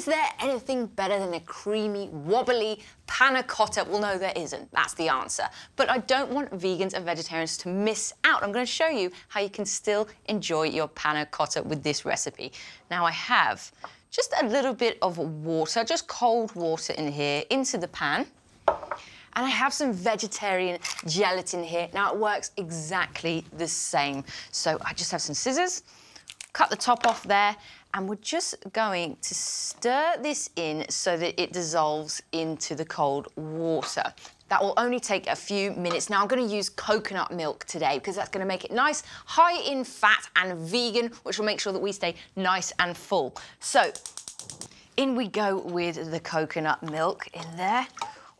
Is there anything better than a creamy, wobbly panna cotta? Well, no, there isn't. That's the answer. But I don't want vegans and vegetarians to miss out. I'm going to show you how you can still enjoy your panna cotta with this recipe. Now, I have just a little bit of water, just cold water in here, into the pan. And I have some vegetarian gelatin here. Now, it works exactly the same. So I just have some scissors, cut the top off there, and we're just going to stir this in so that it dissolves into the cold water. That will only take a few minutes. Now, I'm going to use coconut milk today because that's going to make it nice, high in fat and vegan, which will make sure that we stay nice and full. So in we go with the coconut milk in there.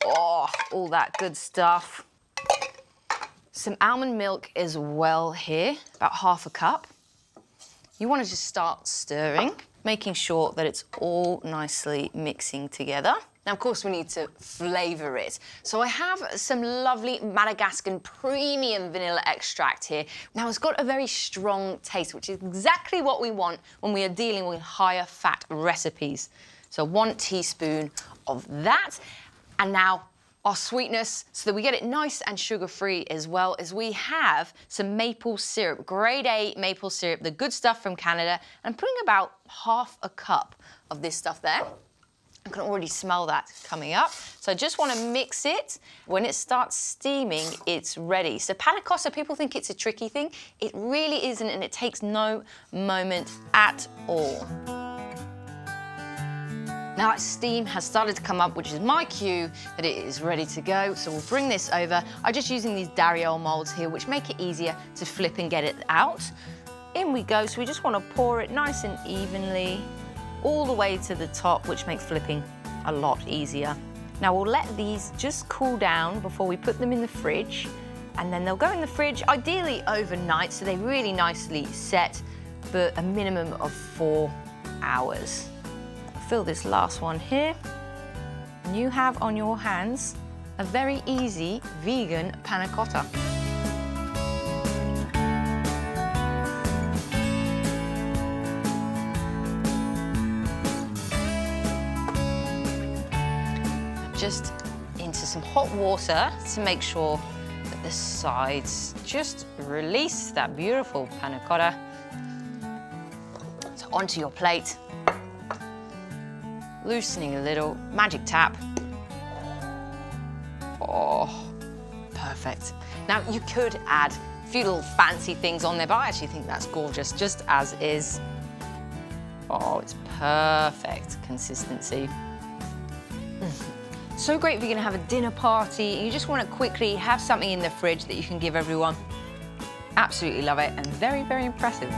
Oh, all that good stuff. Some almond milk as well here, about half a cup. You want to just start stirring, making sure that it's all nicely mixing together. Now, of course, we need to flavour it. So I have some lovely Madagascan premium vanilla extract here. Now, it's got a very strong taste, which is exactly what we want when we are dealing with higher fat recipes. So 1 teaspoon of that. And now our sweetness, so that we get it nice and sugar-free as well, is we have some maple syrup, grade A maple syrup, the good stuff from Canada. And I'm putting about half a cup of this stuff there. I can already smell that coming up. So I just want to mix it. When it starts steaming, it's ready. So panna cotta, people think it's a tricky thing. It really isn't, and it takes no moment at all. Now that steam has started to come up, which is my cue that it is ready to go. So we'll bring this over. I'm just using these Dariol molds here, which make it easier to flip and get it out. In we go. So we just want to pour it nice and evenly all the way to the top, which makes flipping a lot easier. Now we'll let these just cool down before we put them in the fridge. And then they'll go in the fridge, ideally overnight, so they really nicely set, but a minimum of 4 hours. Fill this last one here, and you have on your hands a very easy vegan panna cotta. Just into some hot water to make sure that the sides just release that beautiful panna cotta. So onto your plate. Loosening a little, magic tap. Oh, perfect. Now, you could add a few little fancy things on there, but I actually think that's gorgeous, just as is. Oh, it's perfect consistency. So great if you're gonna have a dinner party and you just wanna quickly have something in the fridge that you can give everyone. Absolutely love it and very, very impressive.